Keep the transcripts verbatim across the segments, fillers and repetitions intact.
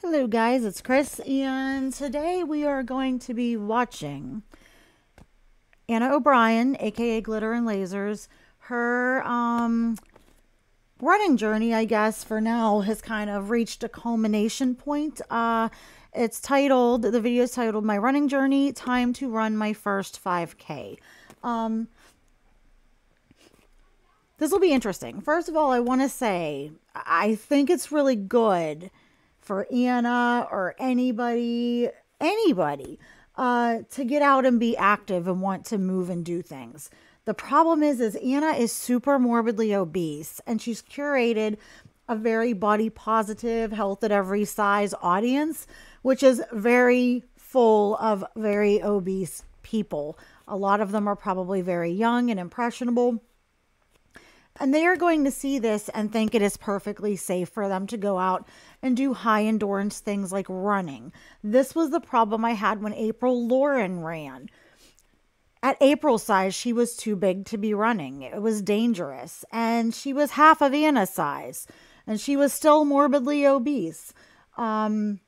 Hello guys, it's Chris, and today we are going to be watching Anna O'Brien, aka Glitter and Lasers. Her um, running journey, I guess, for now has kind of reached a culmination point. Uh, it's titled, the video is titled, My Running Journey, Time to Run My First five K. Um, this will be interesting. First of all, I want to say, I think it's really good for Anna or anybody, anybody, uh, to get out and be active and want to move and do things. The problem is, is Anna is super morbidly obese, and she's curated a very body positive, health at every size audience, which is very full of very obese people. A lot of them are probably very young and impressionable. And they are going to see this and think it is perfectly safe for them to go out and do high endurance things like running. This was the problem I had when April Lauren ran. At April's size, she was too big to be running. It was dangerous. And she was half of Anna's size. And she was still morbidly obese. Um,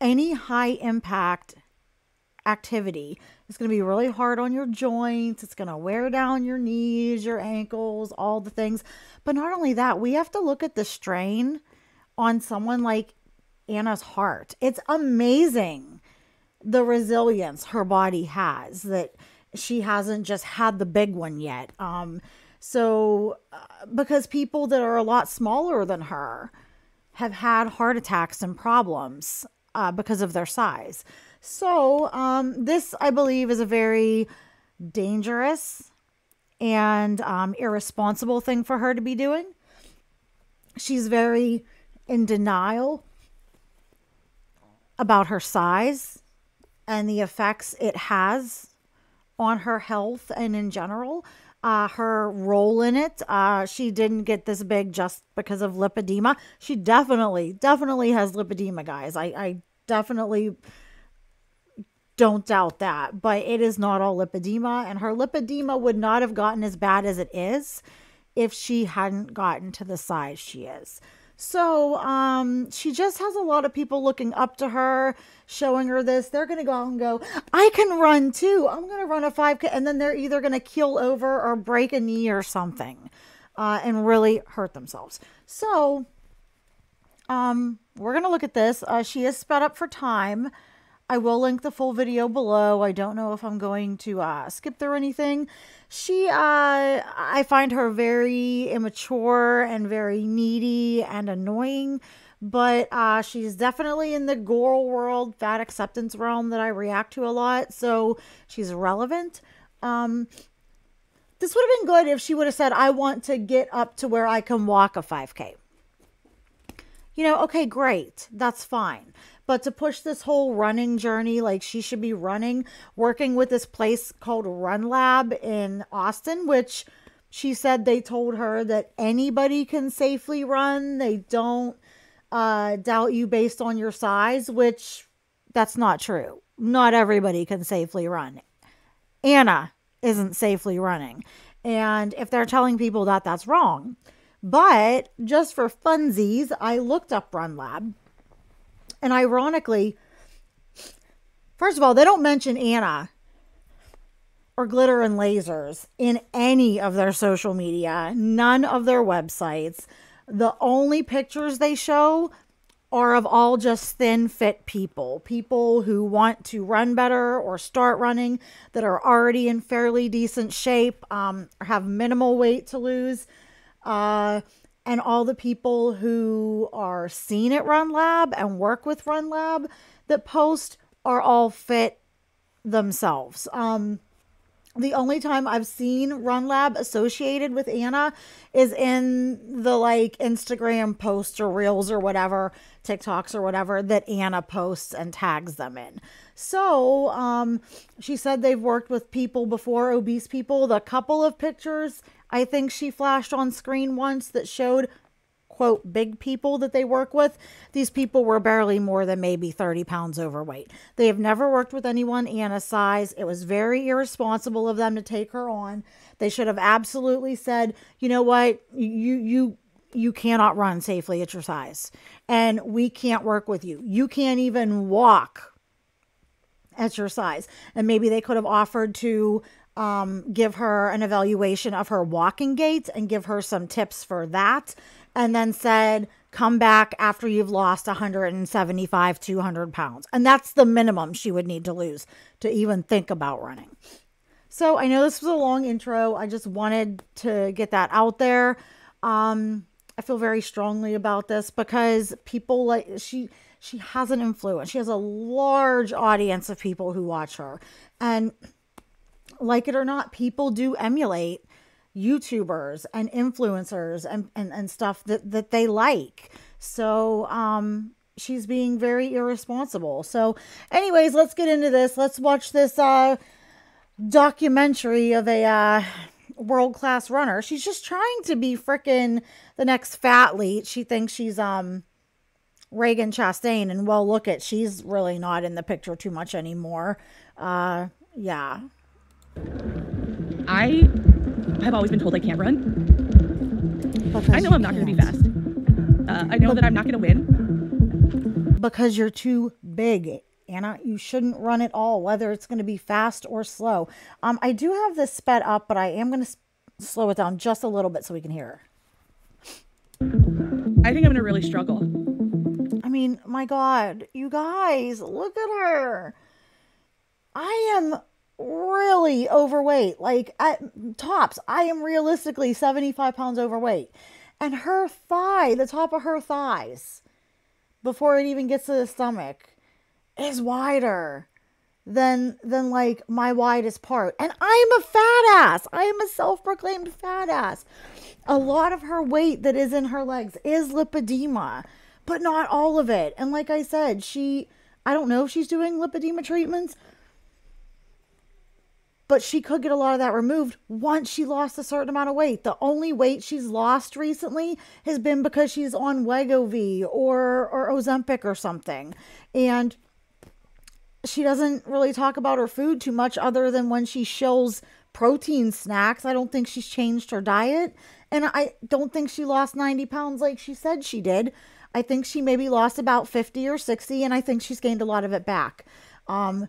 any high impact activity, it's going to be really hard on your joints. It's going to wear down your knees, your ankles, all the things. But not only that, we have to look at the strain on someone like Anna's heart. It's amazing the resilience her body has, that she hasn't just had the big one yet. Um, so uh, because people that are a lot smaller than her have had heart attacks and problems uh, because of their size. So um, this, I believe, is a very dangerous and um, irresponsible thing for her to be doing. She's very in denial about her size and the effects it has on her health and in general, uh, her role in it. Uh, she didn't get this big just because of lipedema. She definitely, definitely has lipedema, guys. I, I definitely... don't doubt that, but it is not all lipedema, and her lipedema would not have gotten as bad as it is if she hadn't gotten to the size she is. So um, she just has a lot of people looking up to her, showing her this. They're going to go out and go, I can run too. I'm going to run a five K. And then they're either going to keel over or break a knee or something uh, and really hurt themselves. So um, we're going to look at this. Uh, she is sped up for time. I will link the full video below. I don't know if I'm going to uh, skip through anything. She, uh, I find her very immature and very needy and annoying, but uh, she's definitely in the girl world, fat acceptance realm that I react to a lot. So she's relevant. Um, this would have been good if she would have said, I want to get up to where I can walk a five K. You know, okay, great. That's fine. But to push this whole running journey, like she should be running, working with this place called Run Lab in Austin, which she said they told her that anybody can safely run. They don't uh, doubt you based on your size, which that's not true. Not everybody can safely run. Anna isn't safely running. And if they're telling people that, that's wrong. But just for funsies, I looked up Run Lab. And ironically, first of all, they don't mention Anna or Glitter and Lasers in any of their social media, none of their websites. The only pictures they show are of all just thin, fit people, people who want to run better or start running, that are already in fairly decent shape, um, or have minimal weight to lose. Uh, And all the people who are seen at Run Lab and work with Run Lab that post are all fit themselves. Um, the only time I've seen Run Lab associated with Anna is in the like Instagram posts or reels or whatever, TikToks or whatever that Anna posts and tags them in. So um, she said they've worked with people before, obese people. The couple of pictures I think she flashed on screen once that showed, quote, big people that they work with. These people were barely more than maybe thirty pounds overweight. They have never worked with anyone Anna's size. It was very irresponsible of them to take her on. They should have absolutely said, you know what, you, you, you cannot run safely at your size, and we can't work with you. You can't even walk at your size. And maybe they could have offered to um, give her an evaluation of her walking gait and give her some tips for that. And then said, come back after you've lost one seventy-five, two hundred pounds. And that's the minimum she would need to lose to even think about running. So I know this was a long intro. I just wanted to get that out there. Um, I feel very strongly about this because people like she, she has an influence. She has a large audience of people who watch her, and like it or not, people do emulate YouTubers and influencers and, and, and stuff that, that they like. So, um, she's being very irresponsible. So anyways, let's get into this. Let's watch this, uh, documentary of a, uh, world-class runner. She's just trying to be frickin' the next fat lead. She thinks she's, um, Regan Chastain, and well, look at, she's really not in the picture too much anymore. Uh, yeah. I I've always been told I can't run. Because I know I'm not going to be fast. Uh, I know but, that I'm not going to win. Because you're too big, Anna. You shouldn't run at all, whether it's going to be fast or slow. Um, I do have this sped up, but I am going to slow it down just a little bit so we can hear her. I think I'm going to really struggle. I mean, my God, you guys, look at her. I am really overweight, like at tops. I am realistically seventy-five pounds overweight, and her thigh, the top of her thighs, before it even gets to the stomach, is wider than than like my widest part. And I'm a fat ass. I am a self-proclaimed fat ass. A lot of her weight that is in her legs is lipedema, but not all of it. And like I said, she, I don't know if she's doing lipedema treatments, but she could get a lot of that removed once she lost a certain amount of weight. The only weight she's lost recently has been because she's on Wegovy or, or Ozempic or something. And she doesn't really talk about her food too much other than when she shows protein snacks. I don't think she's changed her diet. And I don't think she lost ninety pounds like she said she did. I think she maybe lost about fifty or sixty, and I think she's gained a lot of it back. Um...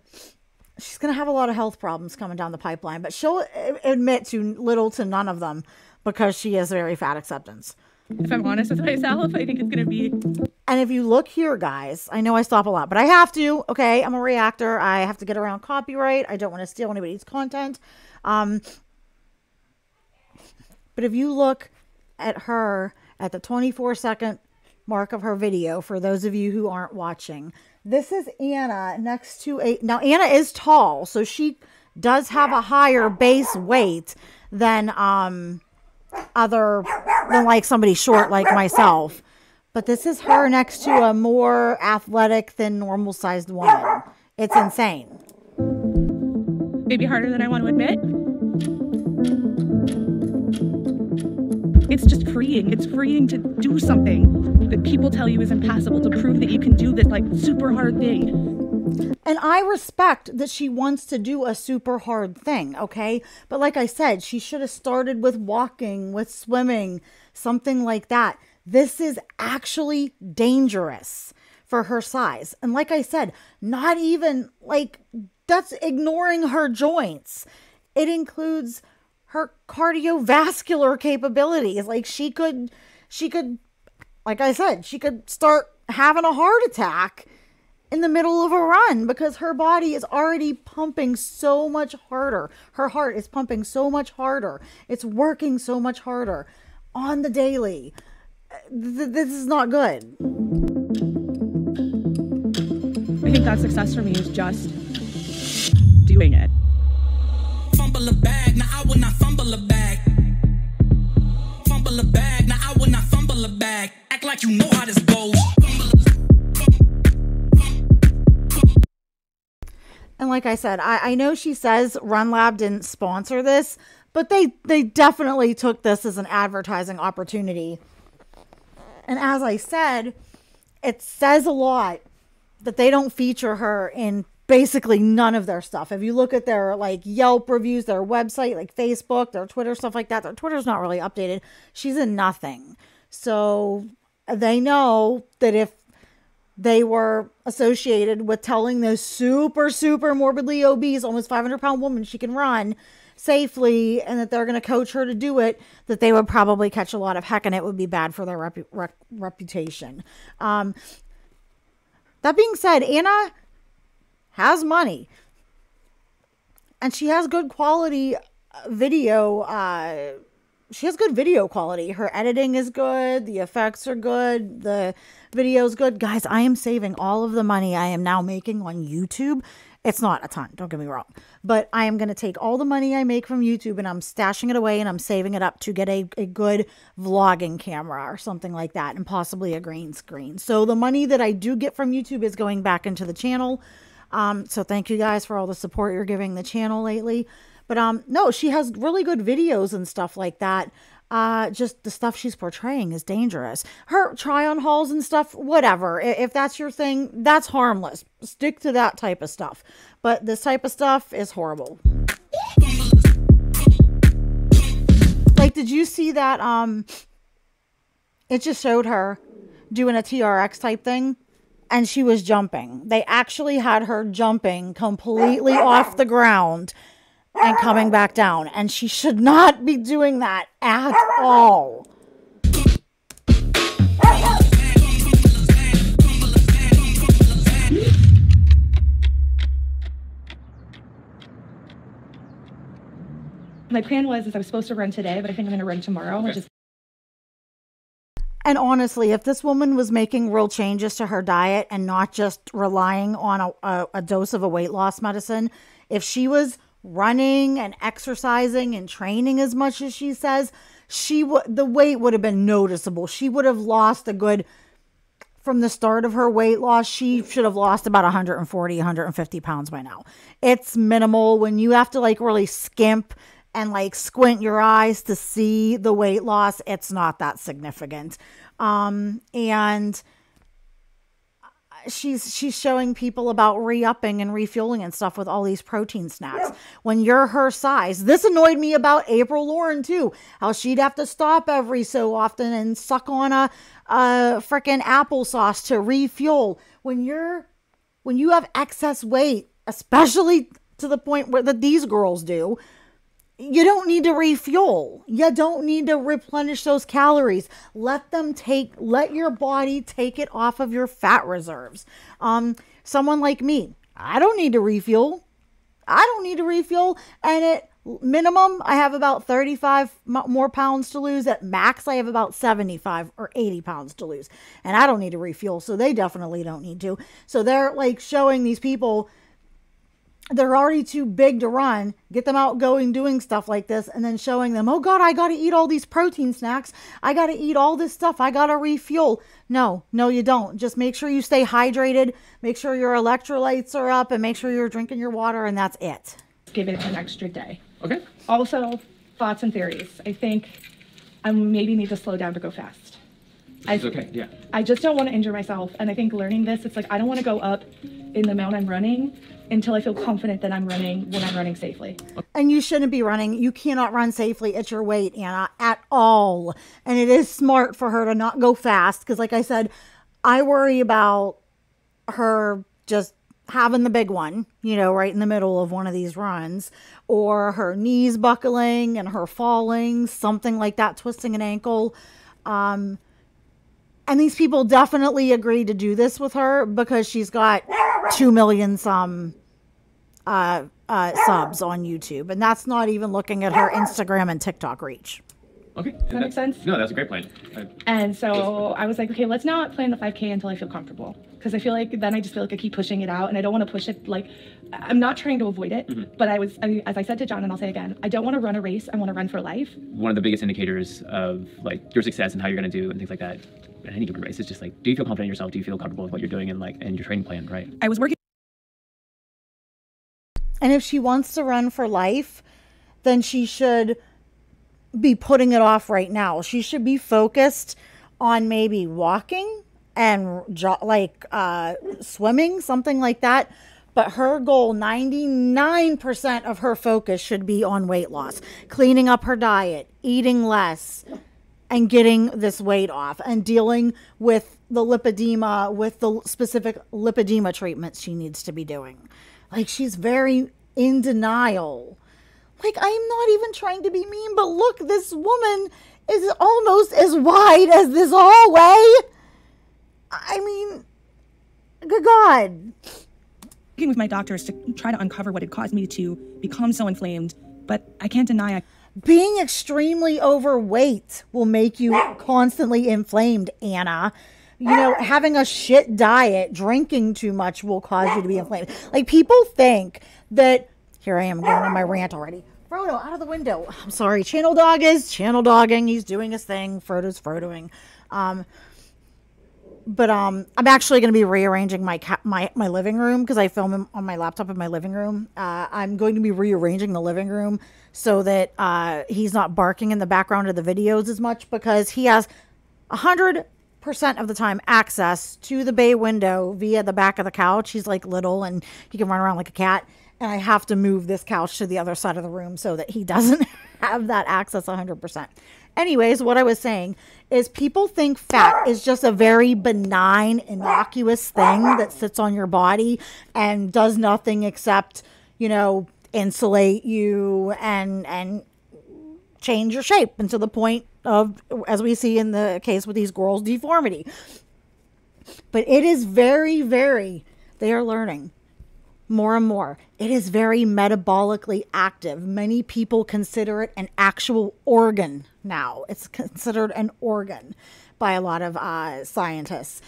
She's going to have a lot of health problems coming down the pipeline, but she'll admit to little to none of them because she has very fat acceptance. If I'm honest with myself, I think it's going to be... And if you look here, guys, I know I stop a lot, but I have to, okay? I'm a reactor. I have to get around copyright. I don't want to steal anybody's content. Um, but if you look at her at the twenty-four second mark of her video, for those of you who aren't watching, this is Anna next to a... Now, Anna is tall, so she does have a higher base weight than um, other... than, like, somebody short like myself. But this is her next to a more athletic than normal-sized woman. It's insane. Maybe harder than I want to admit. It's just freeing. It's freeing to do something that people tell you is impossible, to prove that you can do this like super hard thing. And I respect that she wants to do a super hard thing, okay? But like I said, she should have started with walking, with swimming, something like that. This is actually dangerous for her size. And like I said, not even like, that's ignoring her joints. It includes her cardiovascular capabilities. Like she could, she could, like I said, she could start having a heart attack in the middle of a run because her body is already pumping so much harder. Her heart is pumping so much harder. It's working so much harder on the daily. Th this is not good. I think that success for me is just doing it. Fumble a bag, now I will not fumble a bag. Fumble a bag, now I will not fumble a bag. Like you know how this goes. And like I said, I, I know she says Run Lab didn't sponsor this, but they, they definitely took this as an advertising opportunity. And as I said, it says a lot that they don't feature her in basically none of their stuff. If you look at their like Yelp reviews, their website, like Facebook, their Twitter, stuff like that, their Twitter's not really updated. She's in nothing. So they know that if they were associated with telling those super, super morbidly obese, almost five hundred pound woman she can run safely and that they're going to coach her to do it, that they would probably catch a lot of heck and it would be bad for their repu rep reputation. Um, that being said, Anna has money and she has good quality video. Uh, she has good video quality. Her editing is good. The effects are good. The video is good. Guys, I am saving all of the money I am now making on YouTube. It's not a ton, don't get me wrong, but I am going to take all the money I make from YouTube and I'm stashing it away and I'm saving it up to get a, a good vlogging camera or something like that and possibly a green screen. So the money that I do get from YouTube is going back into the channel. Um, so thank you guys for all the support you're giving the channel lately. But um, no, she has really good videos and stuff like that. Uh, just the stuff she's portraying is dangerous. Her try-on hauls and stuff, whatever. If that's your thing, that's harmless. Stick to that type of stuff. But this type of stuff is horrible. Like, did you see that? Um, it just showed her doing a T R X type thing. And she was jumping. They actually had her jumping completely off the ground and coming back down, and she should not be doing that at all. My plan was is I was supposed to run today, but I think I'm going to run tomorrow, okay. Which is. And honestly, if this woman was making real changes to her diet and not just relying on a, a, a dose of a weight loss medicine, if she was running and exercising and training as much as she says, she would, the weight would have been noticeable. She would have lost a good, from the start of her weight loss, she should have lost about one forty, one fifty pounds by now. It's minimal when you have to like really skimp and like squint your eyes to see the weight loss. It's not that significant. Um, and She's she's showing people about re-upping and refueling and stuff with all these protein snacks. When you're her size, this annoyed me about April Lauren too. How she'd have to stop every so often and suck on a, a freaking applesauce to refuel. When you're when you have excess weight, especially to the point where that these girls do, you don't need to refuel. You don't need to replenish those calories. Let them take, let your body take it off of your fat reserves. Um, someone like me, I don't need to refuel. I don't need to refuel. And at minimum, I have about thirty-five more pounds to lose. At max, I have about seventy-five or eighty pounds to lose. And I don't need to refuel. So they definitely don't need to. So they're like showing these people they're already too big to run, get them out going, doing stuff like this, and then showing them, oh God, I got to eat all these protein snacks. I got to eat all this stuff. I got to refuel. No, no, you don't. Just make sure you stay hydrated. Make sure your electrolytes are up and make sure you're drinking your water, and that's it. Give it an extra day. Okay. Also, thoughts and theories. I think I maybe need to slow down to go fast. It's okay, yeah. I just don't want to injure myself. And I think learning this, it's like, I don't want to go up in the amount I'm running until I feel confident that I'm running when I'm running safely. And you shouldn't be running. You cannot run safely at your weight, Anna, at all. And it is smart for her to not go fast. Because like I said, I worry about her just having the big one, you know, right in the middle of one of these runs, or her knees buckling and her falling, something like that, twisting an ankle. Um, And these people definitely agreed to do this with her because she's got two million some uh, uh, subs on YouTube. And that's not even looking at her Instagram and TikTok reach. Okay. Does that make sense? No, that's a great plan. I, and so I was like, okay, let's not plan the five K until I feel comfortable. Because I feel like then I just feel like I keep pushing it out and I don't want to push it. Like, I'm not trying to avoid it. Mm-hmm. But I was, I, as I said to John, and I'll say again, I don't want to run a race. I want to run for life. One of the biggest indicators of like your success and how you're going to do and things like that in any given race, it's just like, do you feel confident in yourself? Do you feel comfortable with what you're doing and like and your training plan, right? I was working. And if she wants to run for life, then she should be putting it off right now. She should be focused on maybe walking and jo like uh, swimming, something like that. But her goal, ninety-nine percent of her focus should be on weight loss, cleaning up her diet, eating less, and getting this weight off and dealing with the lipedema, with the specific lipedema treatments she needs to be doing. Like, she's very in denial. Like, I'm not even trying to be mean, but look, this woman is almost as wide as this hallway. I mean, good God. Working with my doctors to try to uncover what had caused me to become so inflamed, but I can't deny I... Being extremely overweight will make you constantly inflamed, Anna. You know, having a shit diet, drinking too much will cause you to be inflamed. Like, people think that... Here I am going on my rant already. Frodo, out of the window. I'm sorry. Channel dog is channel dogging. He's doing his thing. Frodo's Frodoing. Um, but um, I'm actually going to be rearranging my my my living room because I film on my laptop in my living room. Uh, I'm going to be rearranging the living room so that uh, he's not barking in the background of the videos as much, because he has one hundred percent of the time access to the bay window via the back of the couch. He's like little and he can run around like a cat. And I have to move this couch to the other side of the room so that he doesn't have that access one hundred percent. Anyways, what I was saying is people think fat is just a very benign, innocuous thing that sits on your body and does nothing except, you know, insulate you and and change your shape until the point of, as we see in the case with these girls, deformity. But it is very, very, they are learning more and more. It is very metabolically active. Many people consider it an actual organ now. It's considered an organ by a lot of uh, scientists.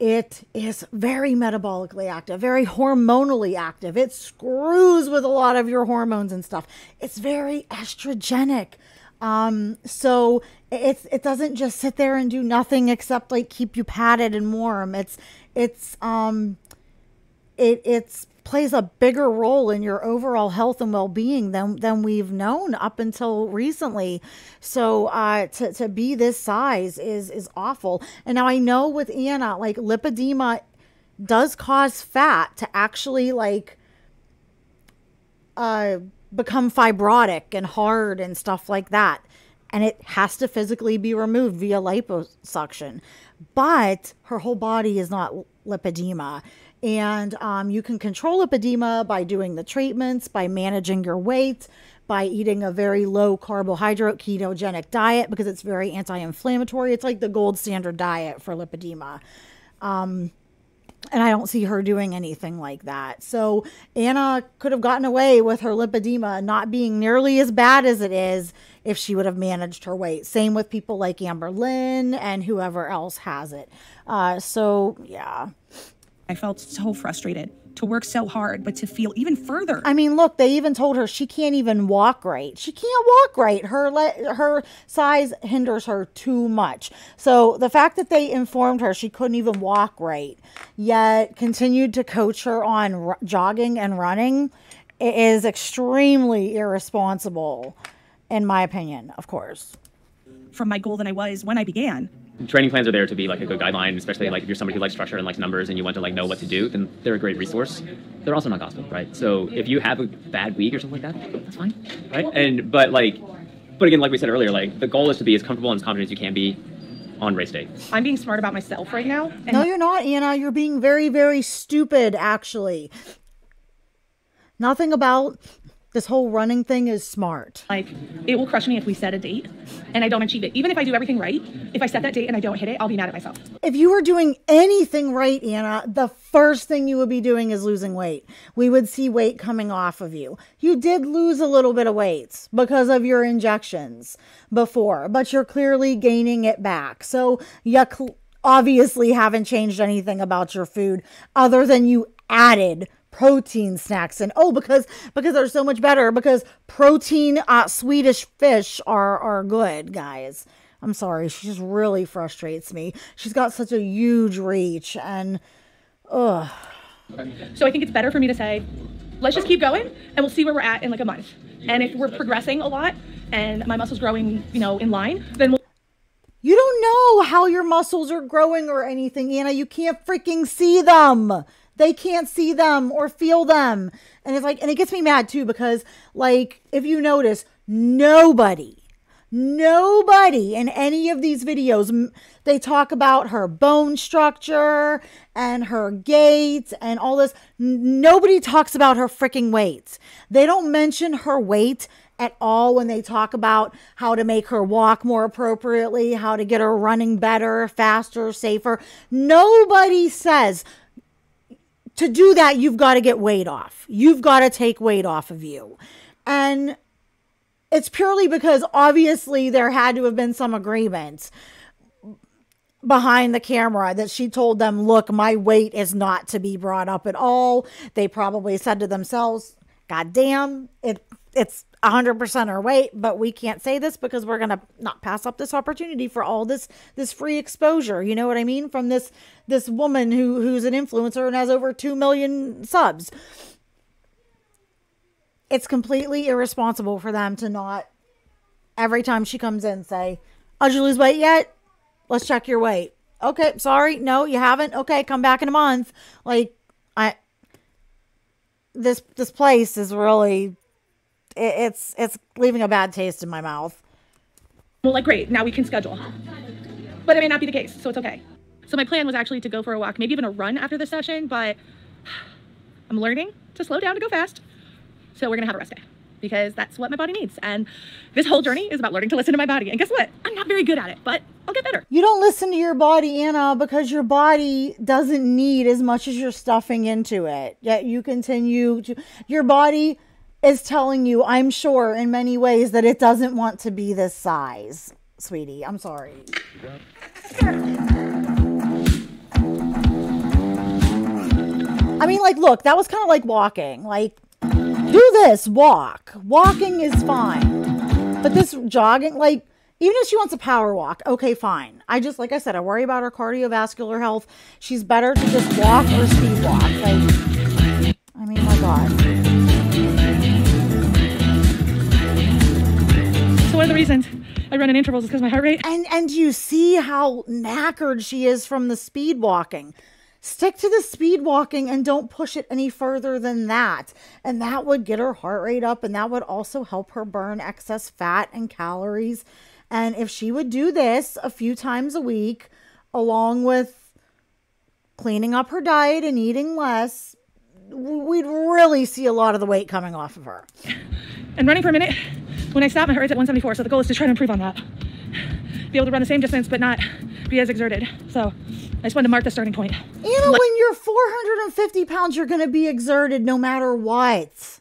It is very metabolically active, very hormonally active. It screws with a lot of your hormones and stuff. It's very estrogenic. Um, so it's, it doesn't just sit there and do nothing except like keep you padded and warm. It's, it's, um, it, it's, plays a bigger role in your overall health and well-being than than we've known up until recently. So uh, to, to be this size is is awful. And now I know with Anna, like, lipedema does cause fat to actually like uh, become fibrotic and hard and stuff like that. And it has to physically be removed via liposuction. But her whole body is not lipedema. And um, you can control lipedema by doing the treatments, by managing your weight, by eating a very low carbohydrate ketogenic diet, because it's very anti-inflammatory. It's like the gold standard diet for lipedema. Um, and I don't see her doing anything like that. So Anna could have gotten away with her lipedema not being nearly as bad as it is if she would have managed her weight. Same with people like Amberlynn and whoever else has it. Uh, so, yeah. I felt so frustrated to work so hard, but to feel even further. I mean, look, they even told her she can't even walk right. She can't walk right. Her le her size hinders her too much. So the fact that they informed her she couldn't even walk right, yet continued to coach her on r jogging and running is extremely irresponsible, in my opinion, of course. From my goal than I was when I began. Training plans are there to be like a good guideline, especially like if you're somebody who likes structure and likes numbers and you want to like know what to do, then they're a great resource. They're also not gospel, right? So if you have a bad week or something like that, that's fine, right? And but like, but again, like we said earlier, like the goal is to be as comfortable and as confident as you can be on race day. I'm being smart about myself right now. And no, you're not, Anna. You're being very, very stupid, actually. Nothing about this whole running thing is smart. Like, it will crush me if we set a date and I don't achieve it. Even if I do everything right, if I set that date and I don't hit it, I'll be mad at myself. If you were doing anything right, Anna, the first thing you would be doing is losing weight. We would see weight coming off of you. You did lose a little bit of weight because of your injections before, but you're clearly gaining it back. So you obviously haven't changed anything about your food other than you added protein snacks. And oh, because because they're so much better, because protein uh Swedish fish are are good, guys. I'm sorry, she just really frustrates me. She's got such a huge reach, and ugh. So I think it's better for me to say, let's just keep going and we'll see where we're at in like a month, and if we're progressing a lot and my muscles growing, you know, in line, then we'll... You don't know how your muscles are growing or anything, Anna. You can't freaking see them. They can't see them or feel them. And it's like, and it gets me mad too, because like, if you notice, nobody, Nobody in any of these videos, they talk about her bone structure and her gaits and all this. Nobody talks about her freaking weight. They don't mention her weight at all when they talk about how to make her walk more appropriately, how to get her running better, faster, safer. Nobody says to do that, you've got to get weight off. You've got to take weight off of you. And it's purely because obviously there had to have been some agreement behind the camera that she told them, look, my weight is not to be brought up at all. They probably said to themselves, God damn, it, it's one hundred percent her weight, but we can't say this because we're going to not pass up this opportunity for all this, this free exposure. You know what I mean? From this, this woman who, who's an influencer and has over two million subs. It's completely irresponsible for them to not, every time she comes in, say, oh, did you lose weight yet? Let's check your weight. Okay, sorry. No, you haven't. Okay, come back in a month. Like, I, this, this place is really, it, it's, it's leaving a bad taste in my mouth. Well, like, great. Now we can schedule. But it may not be the case, so it's okay. So my plan was actually to go for a walk, maybe even a run after the session, but I'm learning to slow down, to go fast. So we're gonna have a rest day because that's what my body needs. And this whole journey is about learning to listen to my body. And guess what? I'm not very good at it, but I'll get better. You don't listen to your body, Anna, because your body doesn't need as much as you're stuffing into it. Yet you continue to, your body is telling you, I'm sure in many ways, that it doesn't want to be this size, sweetie. I'm sorry. I mean, like, look, that was kind of like walking. Like, do this, walk. Walking is fine. But this jogging, like, even if she wants a power walk, okay, fine. I just, like I said, I worry about her cardiovascular health. She's better to just walk or speed walk. Like, I mean, my God. So one of the reasons I run in intervals is because my heart rate. And, and you see how knackered she is from the speed walking. Stick to the speed walking and don't push it any further than that. And that would get her heart rate up, and that would also help her burn excess fat and calories. And if she would do this a few times a week, along with cleaning up her diet and eating less, we'd really see a lot of the weight coming off of her. And running for a minute, when I stop, my heart rate's at one seventy-four. So the goal is to try to improve on that. Be able to run the same distance, but not be as exerted. So I just wanted to mark the starting point. Anna, like, when you're four hundred fifty pounds, you're going to be exerted no matter what.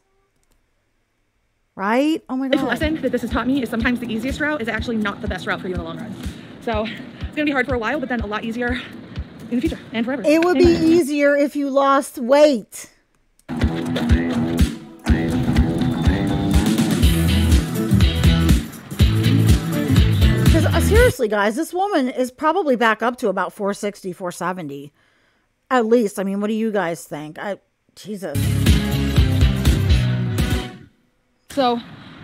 Right? Oh my God. The lesson that this has taught me is sometimes the easiest route is actually not the best route for you in the long run. So it's going to be hard for a while, but then a lot easier in the future and forever. It would anyway. be easier if you lost weight. Seriously, guys, this woman is probably back up to about four sixty, four seventy. At least. I mean, what do you guys think? I, Jesus. So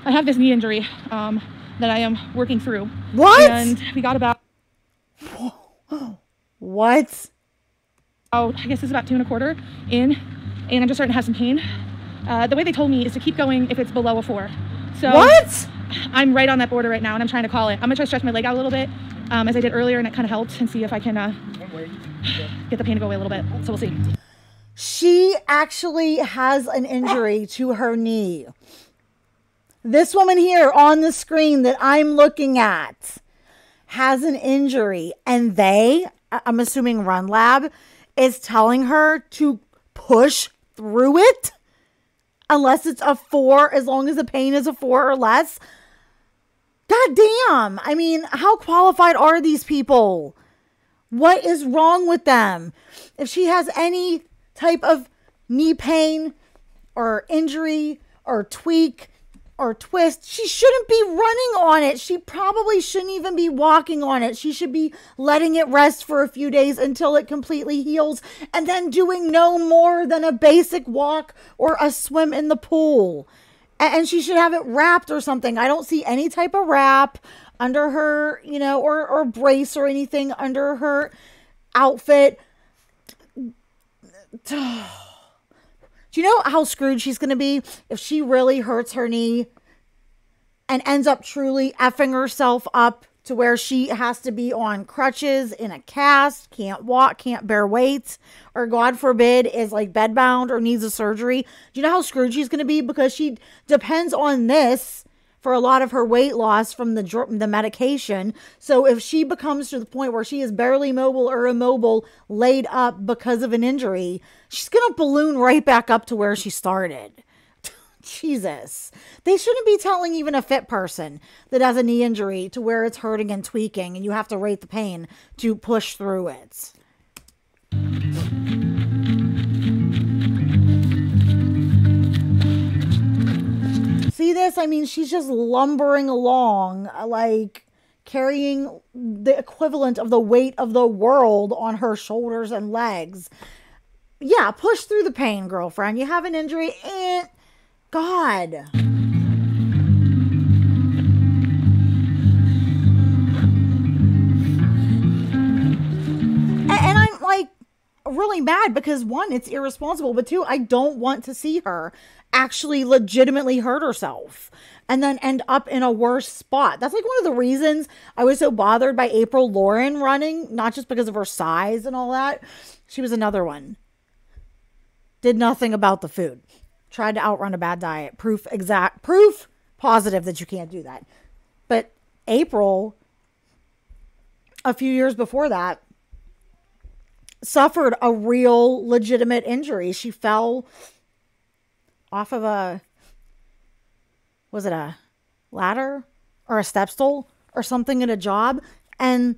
I have this knee injury um, that I am working through. What? And we got about... What? Oh, I guess it's about two and a quarter in. And I'm just starting to have some pain. Uh, the way they told me is to keep going if it's below a four. So what? I'm right on that border right now, and I'm trying to call it. I'm gonna try to stretch my leg out a little bit, um, as I did earlier, and it kind of helped, and see if I can uh, get the pain to go away a little bit. So we'll see. She actually has an injury to her knee. This woman here on the screen that I'm looking at has an injury, and they, I'm assuming Run Lab, is telling her to push through it. Unless it's a four, as long as the pain is a four or less. God damn. I mean, how qualified are these people? What is wrong with them? If she has any type of knee pain or injury or tweak or twist, she shouldn't be running on it. She probably shouldn't even be walking on it. She should be letting it rest for a few days until it completely heals, and then doing no more than a basic walk or a swim in the pool. And she should have it wrapped or something. I don't see any type of wrap under her, you know, or, or brace or anything under her outfit. Do you know how screwed she's going to be if she really hurts her knee and ends up truly effing herself up to where she has to be on crutches, in a cast, can't walk, can't bear weights, or God forbid is like bedbound or needs a surgery. Do you know how screwed she's going to be? Because she depends on this for a lot of her weight loss from the the medication. So if she becomes to the point where she is barely mobile or immobile, laid up because of an injury, she's going to balloon right back up to where she started. Jesus. They shouldn't be telling even a fit person that has a knee injury to where it's hurting and tweaking and you have to rate the pain to push through it. See this? I mean, she's just lumbering along, like carrying the equivalent of the weight of the world on her shoulders and legs. Yeah, push through the pain, girlfriend. You have an injury, eh? God. And, and I'm like really mad because one, it's irresponsible, but two, I don't want to see her actually legitimately hurt herself and then end up in a worse spot. That's like one of the reasons I was so bothered by April Lauren running, not just because of her size and all that. She was another one. Did nothing about the food. Tried to outrun a bad diet. Proof exact, proof positive that you can't do that. But April, a few years before that, suffered a real legitimate injury. She fell off of a, was it a ladder or a step stool or something at a job and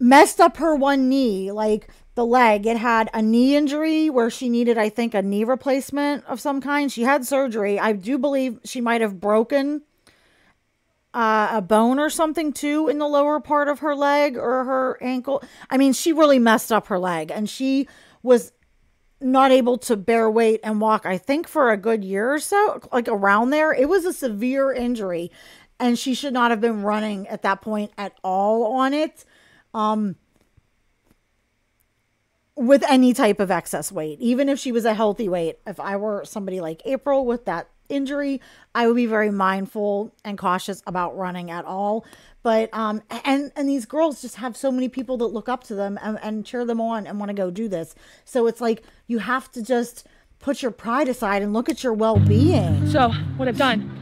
messed up her one knee, like the leg. It had a knee injury where she needed, I think, a knee replacement of some kind. She had surgery. I do believe she might have broken uh, a bone or something too in the lower part of her leg or her ankle. I mean, she really messed up her leg and she was not able to bear weight and walk, I think, for a good year or so, like around there. It was a severe injury and she should not have been running at that point at all on it. Um, with any type of excess weight, even if she was a healthy weight. If I were somebody like April with that injury, I would be very mindful and cautious about running at all. But, um, and, and these girls just have so many people that look up to them and, and cheer them on and want to go do this. So it's like, you have to just put your pride aside and look at your well-being. So what I've done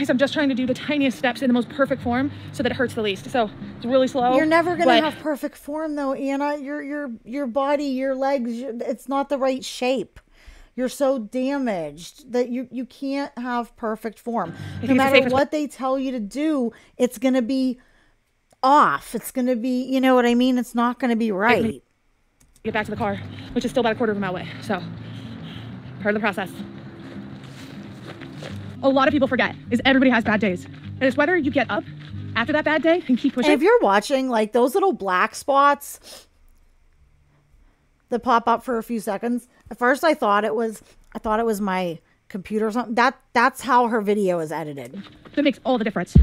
is I'm just trying to do the tiniest steps in the most perfect form so that it hurts the least. So it's really slow. You're never going to have perfect form though, Anna. Your, your, your body, your legs, your, it's not the right shape. You're so damaged that you, you can't have perfect form. No matter what they tell you to do, it's going to be off. It's going to be, you know what I mean? It's not going to be right. Get back to the car, which is still about a quarter of a mile away. So part of the process. A lot of people forget is everybody has bad days. And it's whether you get up after that bad day and keep pushing. And if you're watching, like, those little black spots that pop up for a few seconds, at first I thought it was, I thought it was my computer or something. That, that's how her video is edited. That makes all the difference.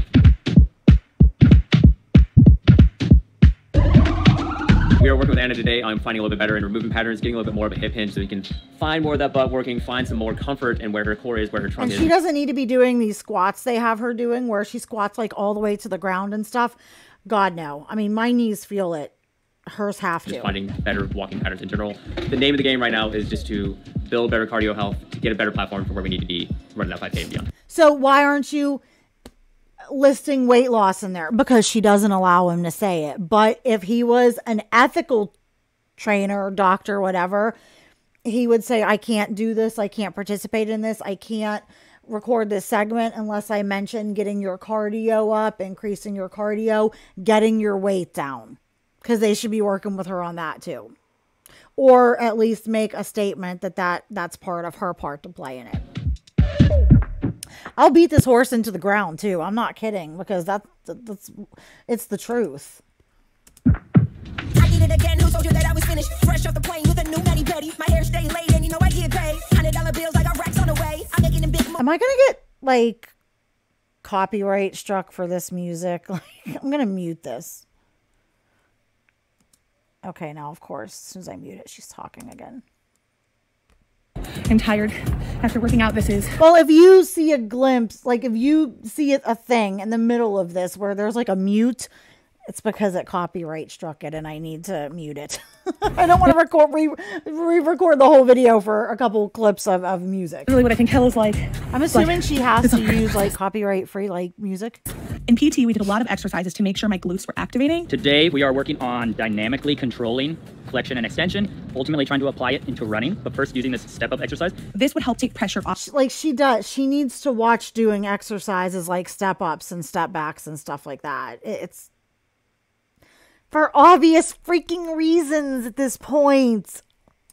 We are working with Anna today. I'm finding a little bit better in her movement patterns, getting a little bit more of a hip hinge so we can find more of that butt working, find some more comfort in where her core is, where her trunk is. And she doesn't need to be doing these squats they have her doing where she squats like all the way to the ground and stuff. God, no. I mean, my knees feel it. Hers have to. Just finding better walking patterns in general. The name of the game right now is just to build better cardio health, to get a better platform for where we need to be running that five K and beyond. So why aren't you listing weight loss in there? Because she doesn't allow him to say it. But if he was an ethical trainer, doctor, whatever, he would say, I can't do this. I can't participate in this. I can't record this segment unless I mention getting your cardio up, increasing your cardio, getting your weight down, because they should be working with her on that too. Or at least make a statement that, that that's part of her part to play in it. I'll beat this horse into the ground too. I'm not kidding, because that's, that's, it's the truth. I did it again. Who told you that I was finished? Fresh off the plane with a new nutty petty. My hair stay late and you know I get paid. one hundred dollar bills, I got racks on the way. I'm making them big. Am I going to get like copyright struck for this music? Like, I'm going to mute this. Okay, now of course, as soon as I mute it, she's talking again. And and tired after working out this is. Well, if you see a glimpse, like if you see it, a thing in the middle of this where there's like a mute, it's because it copyright struck it and I need to mute it. I don't want to record re, re-record the whole video for a couple clips of, of music. Really what I think hell is like. I'm assuming like, she has to use like copyright free like music. In P T, we did a lot of exercises to make sure my glutes were activating. Today, we are working on dynamically controlling flexion and extension, ultimately trying to apply it into running, but first using this step-up exercise. This would help take pressure off. Like she does. She needs to watch doing exercises like step-ups and step-backs and stuff like that. It's for obvious freaking reasons at this point.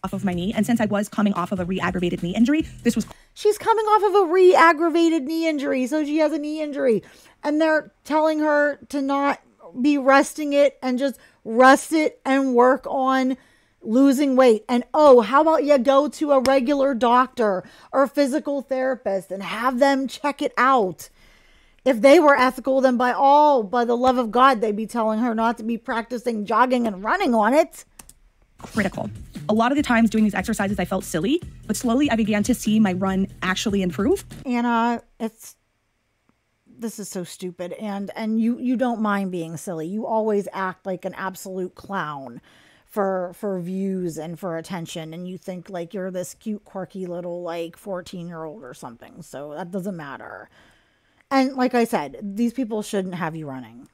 Off of my knee, and since I was coming off of a re-aggravated knee injury, this was... She's coming off of a re-aggravated knee injury, so she has a knee injury. And they're telling her to not be resting it and just rest it and work on losing weight. And oh, how about you go to a regular doctor or physical therapist and have them check it out? If they were ethical, then by all, by the love of God, they'd be telling her not to be practicing jogging and running on it. Critical. A lot of the times doing these exercises, I felt silly, but slowly I began to see my run actually improve. Anna, it's... this is so stupid. And and you you don't mind being silly. You always act like an absolute clown for for views and for attention. And you think like you're this cute, quirky little like fourteen year old or something. So that doesn't matter. And like I said, these people shouldn't have you running.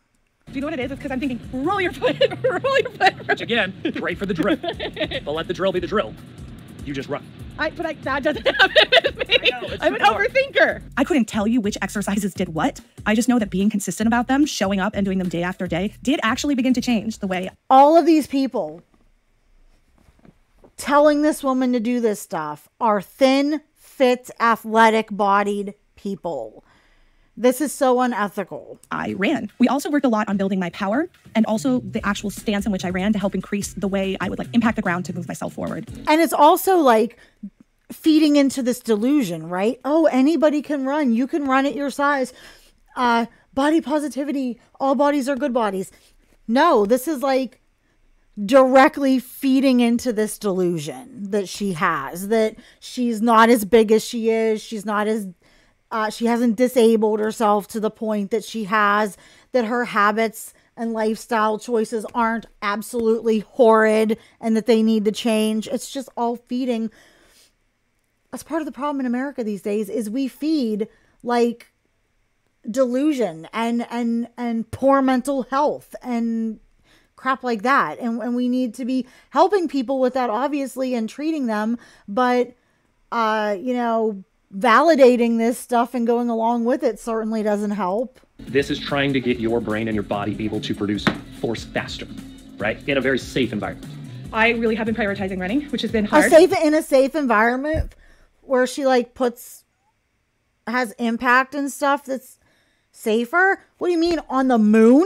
Do you know what it is? It's because I'm thinking, roll your foot, roll your foot. Which again, pray for the drill. But let the drill be the drill. You just run. I, but I, that doesn't happen with me. I know, I'm an hard. overthinker. I couldn't tell you which exercises did what. I just know that being consistent about them, showing up and doing them day after day, did actually begin to change the way. All of these people telling this woman to do this stuff are thin, fit, athletic-bodied people. This is so unethical. I ran. We also worked a lot on building my power and also the actual stance in which I ran to help increase the way I would like impact the ground to move myself forward. And it's also like feeding into this delusion, right? Oh, anybody can run. You can run at your size. Uh, body positivity. All bodies are good bodies. No, this is like directly feeding into this delusion that she has, that she's not as big as she is. She's not as... Uh, she hasn't disabled herself to the point that she has, that her habits and lifestyle choices aren't absolutely horrid and that they need to change. It's just all feeding. That's part of the problem in America these days is we feed like delusion and, and, and poor mental health and crap like that. And, and we need to be helping people with that, obviously, and treating them. But, uh, you know, validating this stuff and going along with it certainly doesn't help. This is trying to get your brain and your body able to produce force faster, right? In a very safe environment. I really have been prioritizing running, which has been hard. A safe, in a safe environment where she like puts, has impact and stuff that's safer? What do you mean, on the moon?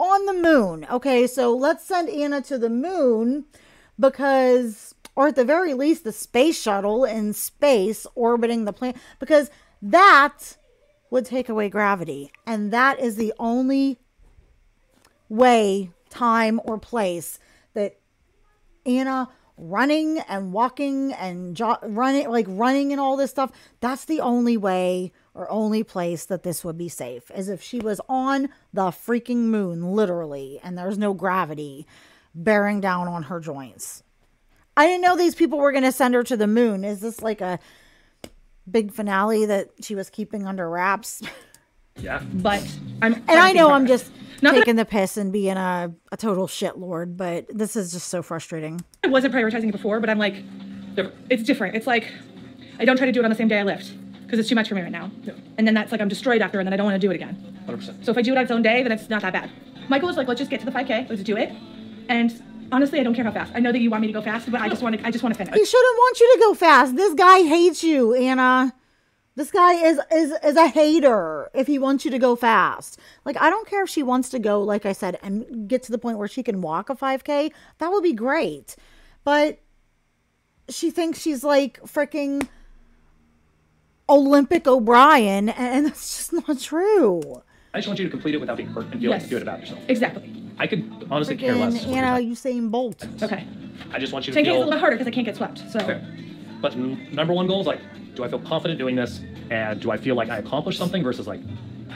On the moon. Okay, so let's send Anna to the moon because... or at the very least, the space shuttle in space orbiting the planet, because that would take away gravity. And that is the only way, time, or place that Anna running and walking and jo- running, like running and all this stuff, that's the only way or only place that this would be safe, is if she was on the freaking moon, literally, and there's no gravity bearing down on her joints. I didn't know these people were going to send her to the moon. Is this like a big finale that she was keeping under wraps? Yeah. But I'm, and I know I'm just Not taking the piss and being a, a total shitlord, but this is just so frustrating. I wasn't prioritizing it before, but I'm like, it's different. It's like, I don't try to do it on the same day I lift because it's too much for me right now. Yeah. And then that's like, I'm destroyed after, and then I don't want to do it again. one hundred percent. So if I do it on its own day, then it's not that bad. Michael was like, let's just get to the five K. Let's do it. And honestly, I don't care how fast. I know that you want me to go fast, but I just want to. I just want to finish. He shouldn't want you to go fast. This guy hates you, Anna. This guy is is is a hater. If he wants you to go fast, like I don't care if she wants to go, like I said, and get to the point where she can walk a five K. That would be great, but she thinks she's like freaking Olympic O'Brien, and that's just not true. I just want you to complete it without being hurt and feel yes. like you do it about yourself. Exactly. I could honestly Freaking care less. You know, Usain Bolt. Okay. I just want you to feel... ten K is a little bit harder because I can't get swept, so... Fair. But number one goal is like, do I feel confident doing this? And do I feel like I accomplished something versus like,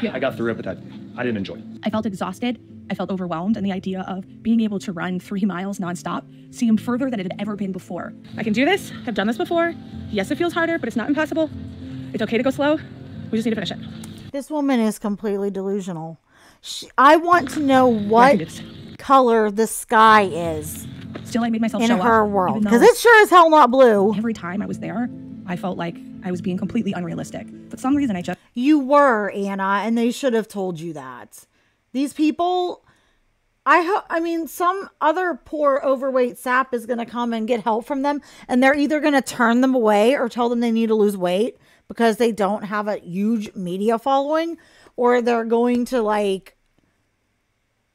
yeah. I got through it, but that, I didn't enjoy it. I felt exhausted. I felt overwhelmed. And the idea of being able to run three miles nonstop seemed further than it had ever been before. I can do this. I've done this before. Yes, it feels harder, but it's not impossible. It's okay to go slow. We just need to finish it. This woman is completely delusional. She, I want to know what color the sky is. Still, I made myself in show her up, world, because it sure as hell not blue. Every time I was there, I felt like I was being completely unrealistic. For some reason, I just... You were, Anna, and they should have told you that. These people, I hope, I mean, some other poor overweight sap is going to come and get help from them, and they're either going to turn them away or tell them they need to lose weight because they don't have a huge media following, or they're going to, like...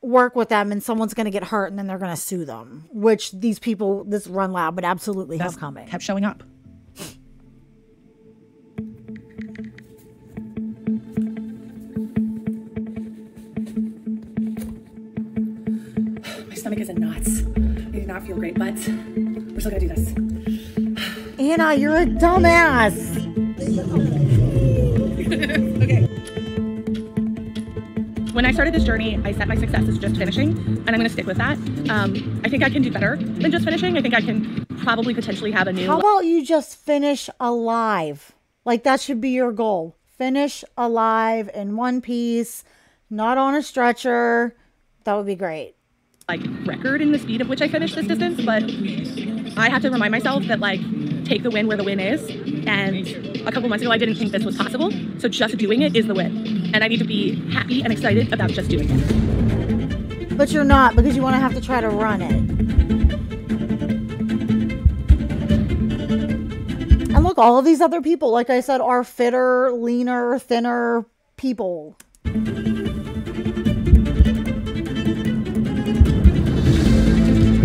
work with them and someone's going to get hurt and then they're going to sue them, which these people, this Run Lab would absolutely have coming. Kept showing up. My stomach is in knots. I do not feel great, but we're still going to do this. Anna, you're a dumbass. Okay. When I started this journey, I set my success as just finishing, and I'm going to stick with that. Um, I think I can do better than just finishing. I think I can probably potentially have a new... How about you just finish alive? Like, that should be your goal. Finish alive in one piece, not on a stretcher. That would be great. Like, record in the speed of which I finished this distance, but I have to remind myself that, like, take the win where the win is. And a couple months ago, I didn't think this was possible. So just doing it is the win. And I need to be happy and excited about just doing it. But you're not, because you want to have to try to run it. And look, all of these other people, like I said, are fitter, leaner, thinner people.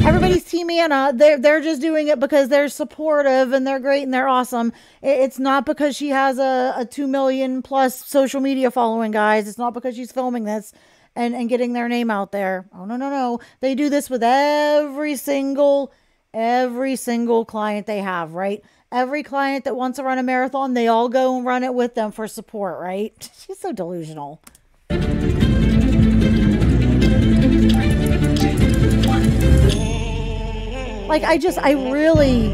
Everybody's Team Anna. They're, they're just doing it because they're supportive and they're great and they're awesome. It's not because she has a, a two million plus social media following, guys. It's not because she's filming this and, and getting their name out there. Oh, no, no, no. They do this with every single, every single client they have, right? Every client that wants to run a marathon, they all go and run it with them for support, right? She's so delusional. Like, I just, I really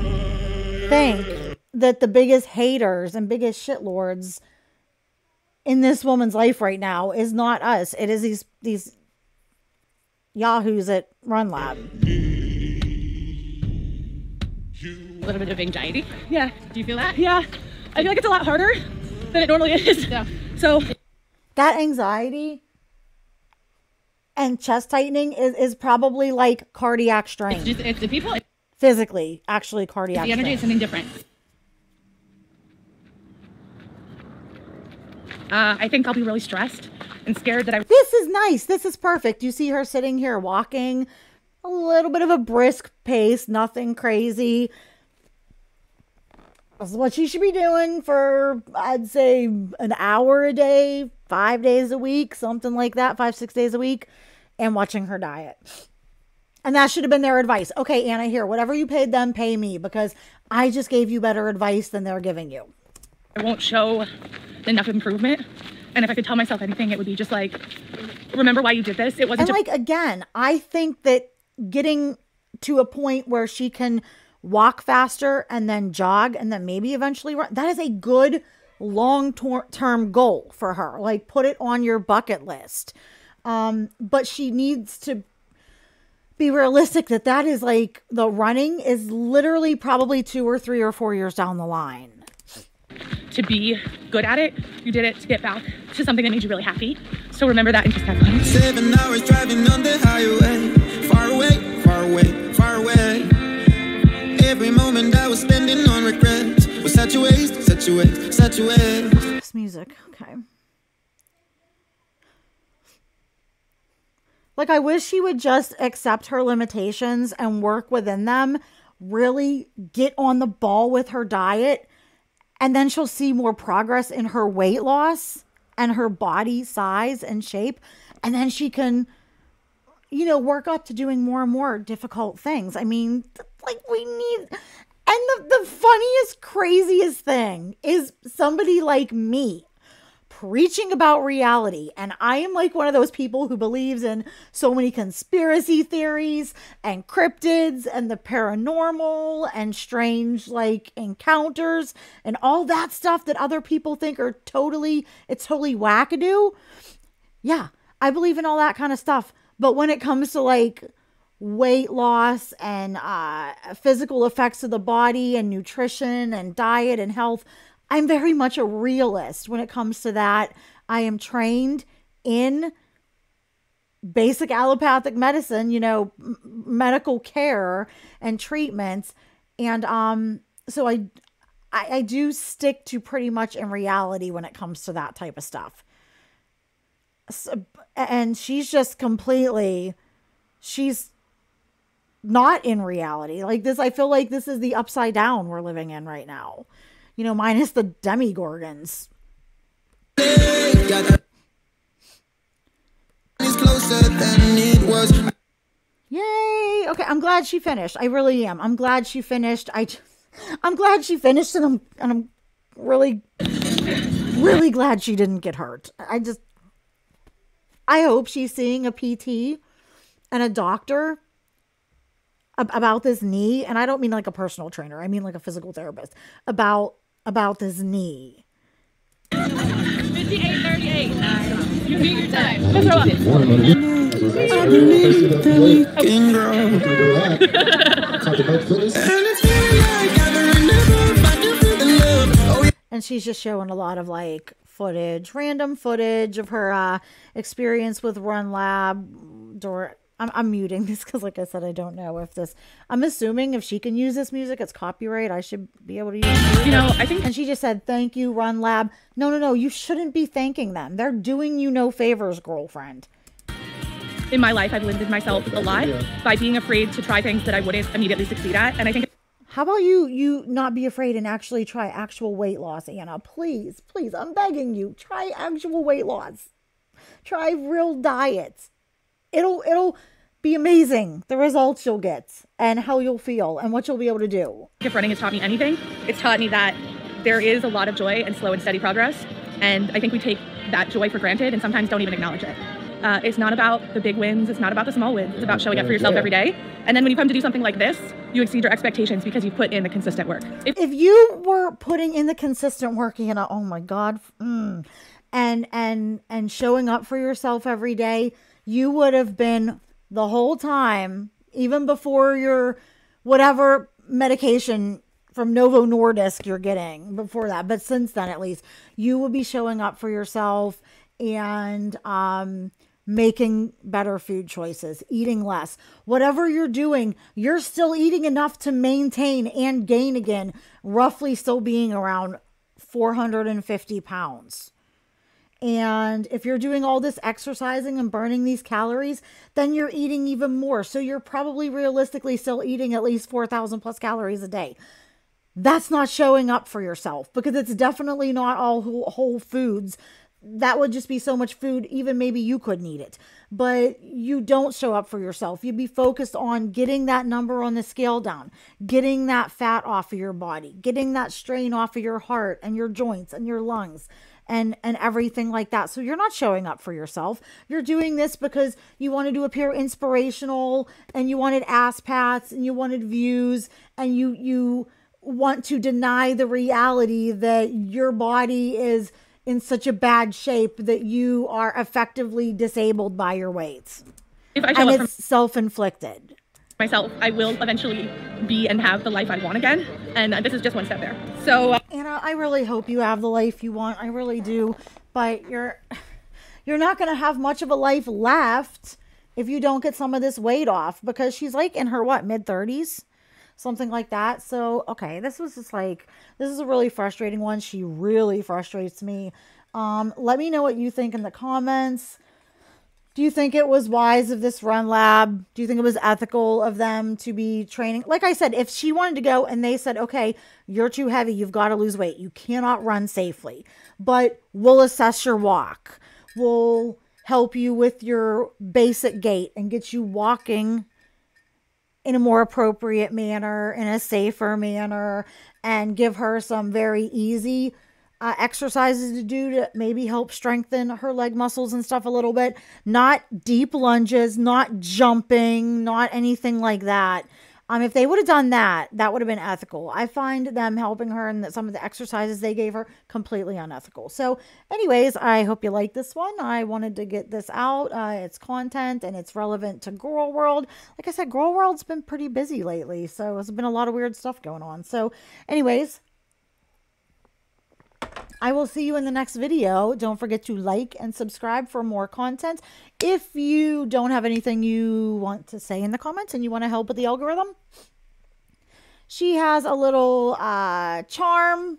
think that the biggest haters and biggest shitlords in this woman's life right now is not us. It is these, these yahoos at Run Lab. A little bit of anxiety. Yeah. Do you feel that? Yeah. I feel like it's a lot harder than it normally is. Yeah. So that anxiety and chest tightening is, is probably like cardiac strain. It's just, it's the people. Physically, actually cardiac strain. The energy is something different. Uh, I think I'll be really stressed and scared that I... This is nice. This is perfect. You see her sitting here walking, a little bit of a brisk pace, nothing crazy. This is what she should be doing for, I'd say, an hour a day, five days a week, something like that, five, six days a week, and watching her diet. And that should have been their advice. Okay, Anna, here, whatever you paid them, pay me, because I just gave you better advice than they're giving you. I won't show enough improvement. And if I could tell myself anything, it would be just like, remember why you did this. It wasn't. And like, again, I think that getting to a point where she can walk faster and then jog and then maybe eventually run, that is a good long-term goal for her. Like, put it on your bucket list. Um, but she needs to be realistic that that is, like, the running is literally probably two or three or four years down the line. To be good at it, you did it to get back to something that made you really happy. So remember that and just have fun. Seven hours driving on the highway, far away, far away, far away. Every moment I was spending on regret was such a waste, such a waste, such a waste. This music, okay. Like, I wish she would just accept her limitations and work within them, really get on the ball with her diet, and then she'll see more progress in her weight loss and her body size and shape, and then she can, you know, work up to doing more and more difficult things. I mean, like, we need And the, the funniest, craziest thing is somebody like me preaching about reality. And I am like one of those people who believes in so many conspiracy theories and cryptids and the paranormal and strange like encounters and all that stuff that other people think are totally, it's totally wackadoo. Yeah, I believe in all that kind of stuff. But when it comes to like weight loss and uh, physical effects of the body and nutrition and diet and health, I'm very much a realist when it comes to that. I am trained in basic allopathic medicine, you know, m- medical care and treatments. And um, so I, I, I do stick to pretty much in reality when it comes to that type of stuff. So, and she's just completely, she's not in reality. Like this, I feel like this is the upside down we're living in right now. You know, minus the demigorgons. Yay! Okay, I'm glad she finished. I really am. I'm glad she finished. I, just, I'm glad she finished, and I'm and I'm really, really glad she didn't get hurt. I just, I hope she's seeing a P T and a doctor about this knee. And I don't mean like a personal trainer. I mean like a physical therapist about, about this knee. fifty-eight thirty-eight. You beat your time. And she's just showing a lot of like footage, random footage of her uh, experience with Run Lab. Dor- I'm, I'm muting this because, like I said, I don't know if this... I'm assuming if she can use this music, it's copyright. I should be able to use it. You know, I think... And she just said, thank you, Run Lab. No, no, no. You shouldn't be thanking them. They're doing you no favors, girlfriend. In my life, I've limited myself a lot by being afraid to try things that I wouldn't immediately succeed at. And I think... How about you, you not be afraid and actually try actual weight loss, Anna? Please, please, I'm begging you. Try actual weight loss. Try real diets. It'll it'll be amazing, the results you'll get and how you'll feel and what you'll be able to do. If running has taught me anything, it's taught me that there is a lot of joy and slow and steady progress. And I think we take that joy for granted and sometimes don't even acknowledge it. Uh, it's not about the big wins. It's not about the small wins. It's about showing up for yourself every day. And then when you come to do something like this, you exceed your expectations because you put in the consistent work. If, if you were putting in the consistent work, Anna, oh my God, mm, and and and showing up for yourself every day, you would have been the whole time, even before your whatever medication from Novo Nordisk you're getting before that. But since then, at least, you would be showing up for yourself and um, making better food choices, eating less. Whatever you're doing, you're still eating enough to maintain and gain again, roughly still being around four hundred fifty pounds. And if you're doing all this exercising and burning these calories, then you're eating even more. So you're probably realistically still eating at least four thousand plus calories a day. That's not showing up for yourself because it's definitely not all whole foods. That would just be so much food, even maybe you couldn't eat it. But you don't show up for yourself. You'd be focused on getting that number on the scale down, getting that fat off of your body, getting that strain off of your heart and your joints and your lungs. and and everything like that. So you're not showing up for yourself. You're doing this because you wanted to appear inspirational and you wanted ass pats and you wanted views and you you want to deny the reality that your body is in such a bad shape that you are effectively disabled by your weight. If I and it's self-inflicted. Myself, I will eventually be and have the life I want again. And this is just one step there. So uh, Anna, I really hope you have the life you want. I really do. But you're you're not going to have much of a life left if you don't get some of this weight off, because she's like in her, what, mid thirties, something like that. So, okay, this was just like, this is a really frustrating one. She really frustrates me. Um, let me know what you think in the comments. Do you think it was wise of this Run Lab? Do you think it was ethical of them to be training? Like I said, if she wanted to go and they said, okay, you're too heavy, you've got to lose weight, you cannot run safely, but we'll assess your walk. We'll help you with your basic gait and get you walking in a more appropriate manner, in a safer manner, and give her some very easy uh, exercises to do to maybe help strengthen her leg muscles and stuff a little bit. Not deep lunges, not jumping, not anything like that. Um, if they would have done that, that would have been ethical. I find them helping her and that some of the exercises they gave her completely unethical. So anyways, I hope you like this one. I wanted to get this out. Uh, it's content and it's relevant to Girl World. Like I said, Girl World's been pretty busy lately. So there's been a lot of weird stuff going on. So anyways, I will see you in the next video. Don't forget to like and subscribe for more content. If you don't have anything you want to say in the comments and you want to help with the algorithm, she has a little uh, charm,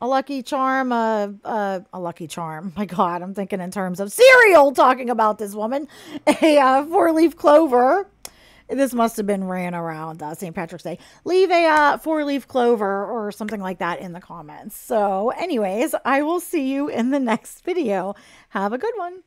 a lucky charm, a, a, a lucky charm. My God, I'm thinking in terms of cereal talking about this woman, a uh, four-leaf clover. This must have been ran around uh, Saint Patrick's Day. Leave a uh, four-leaf clover or something like that in the comments. So anyways, I will see you in the next video. Have a good one.